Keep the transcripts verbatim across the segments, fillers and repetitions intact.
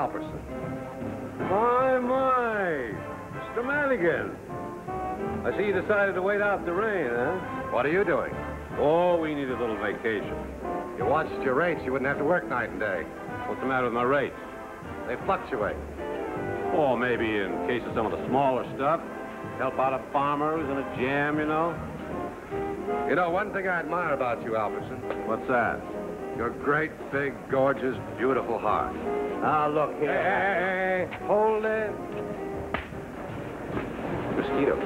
Albertson. My, my, Mister Manigan. I see you decided to wait out the rain, huh? What are you doing? Oh, we need a little vacation. You watched your rates, you wouldn't have to work night and day. What's the matter with my rates? They fluctuate. Or maybe in case of some of the smaller stuff, help out a farmer who's in a jam, you know. You know, one thing I admire about you, Albertson. What's that? Your great, big, gorgeous, beautiful heart. Ah, look here. Hey, hey, hey, hold it. Mosquito.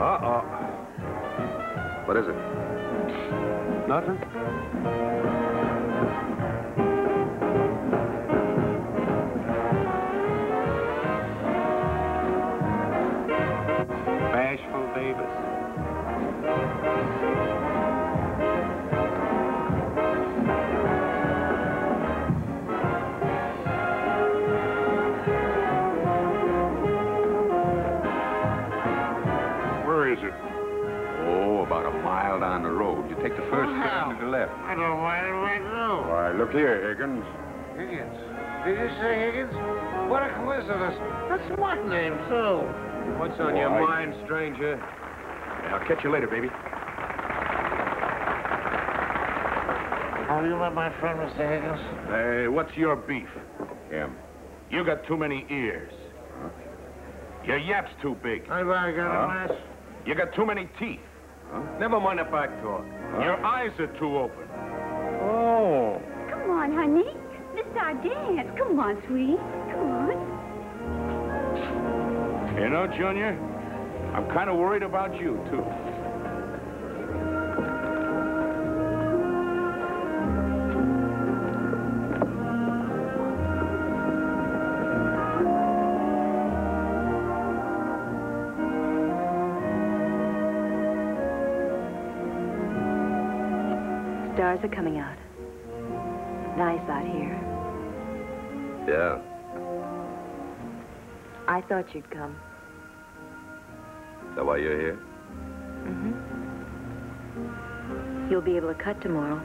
Uh-oh. What is it? Nothing? Take the first turn to the left. I don't know why I went through. Why, look here, Higgins. Higgins? Did you say Higgins? What a coincidence. That's my name, too. What's on why? your mind, stranger? I'll catch you later, baby. How do you let my friend, Mister Higgins? Hey, what's your beef? Him. You got too many ears. Huh? Your yap's too big. I've got huh? a mess. You got too many teeth. Huh? Never mind the back talk. Huh? Your eyes are too open. Oh. Come on, honey. This is our dance. Come on, sweetie. Come on. You know, Junior, I'm kind of worried about you, too. Stars are coming out. Nice out here. Yeah. I thought you'd come. Is that why you're here? Mm-hmm. You'll be able to cut tomorrow.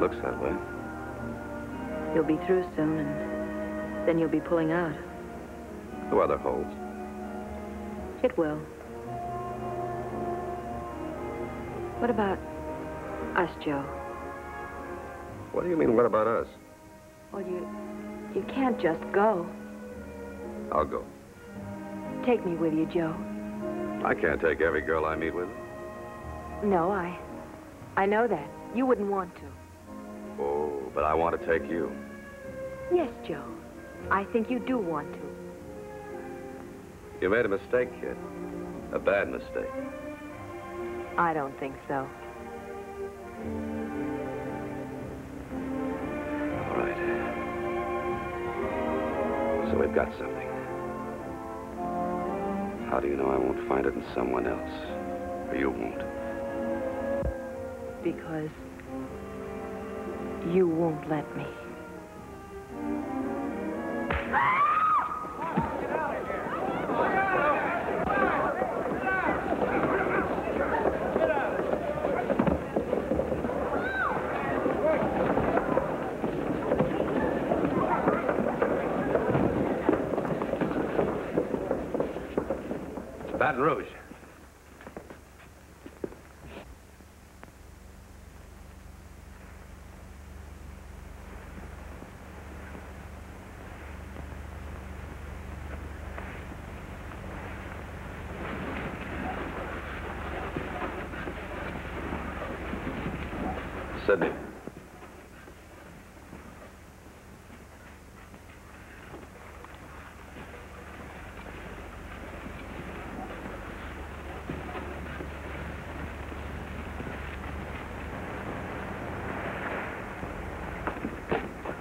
Looks that way. You'll be through soon, and then you'll be pulling out. The weather holds. It will. What about us, Joe? What do you mean, what about us? Well, you... you can't just go. I'll go. Take me with you, Joe. I can't take every girl I meet with. No, I... I know that. You wouldn't want to. Oh, but I want to take you. Yes, Joe. I think you do want to. You made a mistake, kid. A bad mistake. I don't think so. All right. So we've got something. How do you know I won't find it in someone else? Or you won't? Because you won't let me. Rose. Sydney.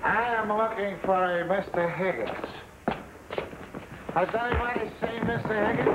I'm looking for a Mister Higgins. Has anybody seen Mister Higgins?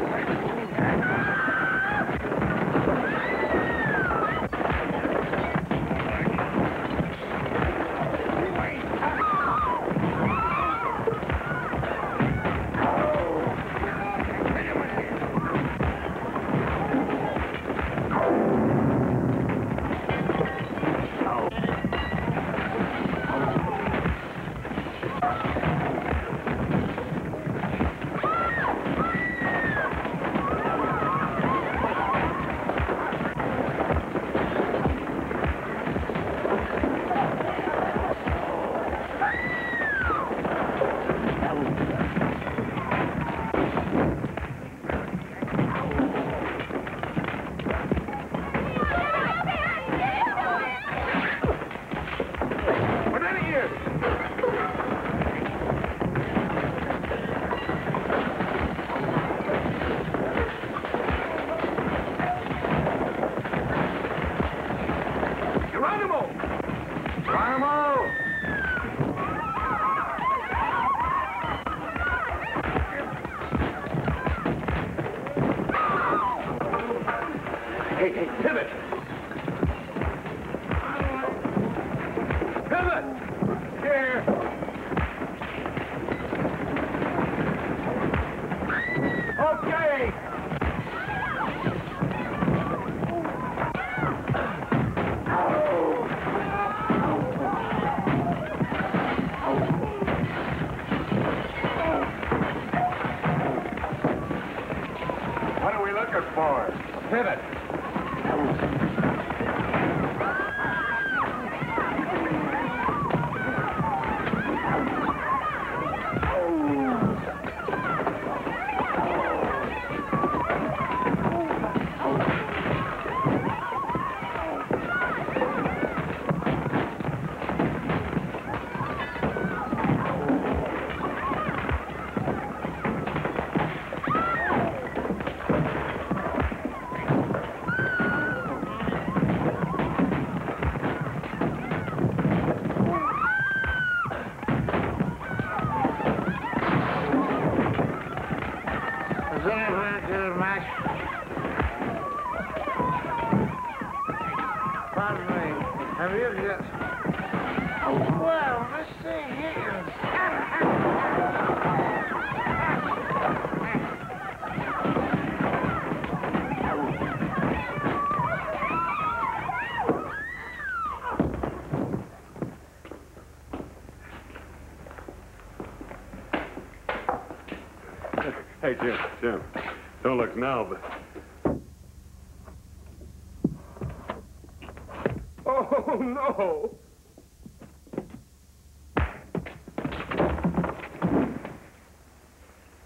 Hey, Jim, Jim, don't look now, but... Oh, no!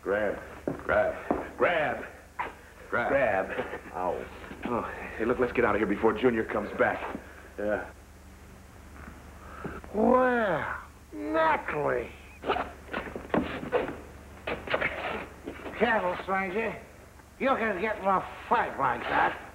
Grab, grab, grab, grab. Grab. Ow. Oh, hey, look, let's get out of here before Junior comes back. Yeah. Well, Natalie. Careful, stranger. You can get in a fight like that.